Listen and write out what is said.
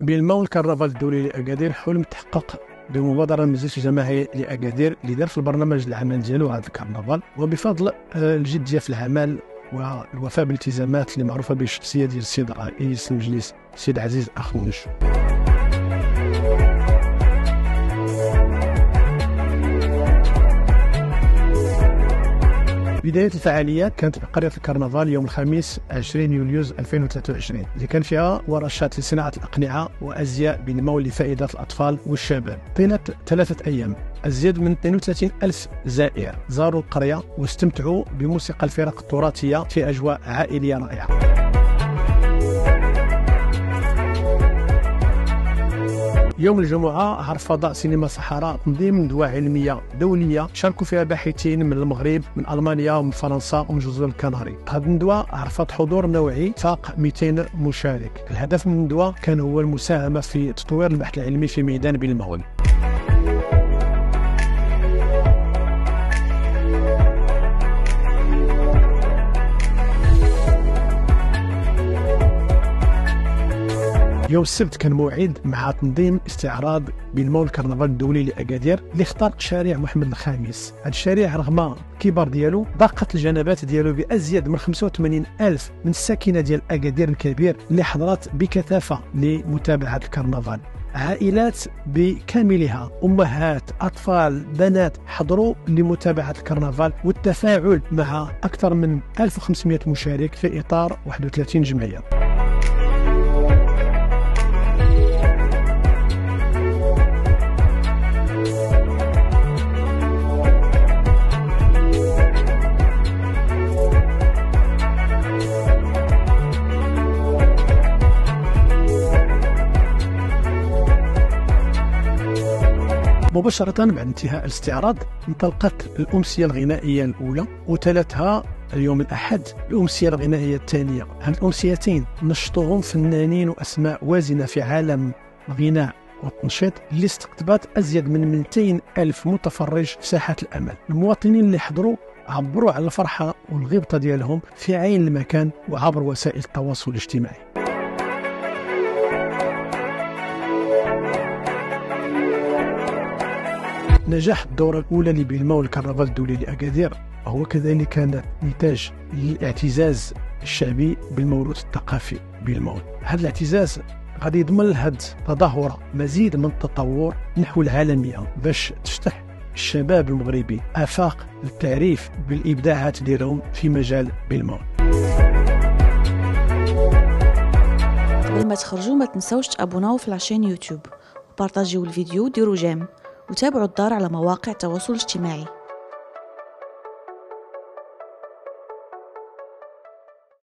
بالماون الكرنفال الدولي لأكادير حلم تحقق بمبادرة المجلس الجماعي لأكادير اللي دار في البرنامج العمل ديالو هذا الكرنفال، وبفضل الجدية في العمل والوفاء بالالتزامات اللي معروفة بالشخصية ديال السيد رئيس المجلس السيد عزيز أخنوش. بداية الفعاليات كانت في قرية الكرنفال يوم الخميس 20 يوليوز 2023 اللي كان فيها ورشات لصناعة الأقنعة وأزياء بنمو لفائدة الأطفال والشباب طيلة 3 أيام. أزيد من 32,000 زائر زاروا القرية واستمتعوا بموسيقى الفرق التراثية في أجواء عائلية رائعة. يوم الجمعة عرف فضاء سينما صحراء تنظيم ندوة علمية دولية شاركوا فيها باحثين من المغرب من ألمانيا ومن فرنسا ومن جزر الكناري. هذه الندوة عرفت حضور نوعي فاق 200 مشارك. الهدف من الندوة كان هو المساهمة في تطوير البحث العلمي في ميدان بالماون. يوم السبت كان موعد مع تنظيم استعراض بالماون الكرنفال الدولي لأكادير اللي اخترق شارع محمد الخامس. هذا الشارع رغم الكبر ديالو ضاقت الجنبات ديالو بأزيد من 85,000 من الساكنة ديال أكادير الكبير اللي حضرت بكثافة لمتابعة الكرنفال. عائلات بكاملها، أمهات، أطفال، بنات، حضروا لمتابعة الكرنفال والتفاعل مع أكثر من 1500 مشارك في إطار 31 جمعية. مباشرة بعد انتهاء الاستعراض انطلقت الأمسية الغنائية الأولى وتلتها اليوم الأحد الأمسية الغنائية الثانية. هذه الأمسيتين نشطهم فنانين وأسماء وازنة في عالم الغناء والتنشيط اللي استقطبت أزيد من 200,000 متفرج في ساحة الأمل. المواطنين اللي حضروا عبروا على الفرحة والغبطة ديالهم في عين المكان وعبر وسائل التواصل الاجتماعي. نجاح الدورة الأولى لبلماون الكرنفال الدولي لأكادير هو كذلك كان نتاج للاعتزاز الشعبي بالموروث الثقافي بلماون. هذا الاعتزاز غادي يضمن هذه التظاهرة مزيد من التطور نحو العالمية باش تفتح الشباب المغربي آفاق للتعريف بالإبداعات ديالهم في مجال بلماون. قبل ما تخرجوا ما تنساوش تابوناو في لاشين يوتيوب وبارطاجيو الفيديو وديروا جيم وتابعوا الدار على مواقع التواصل الاجتماعي.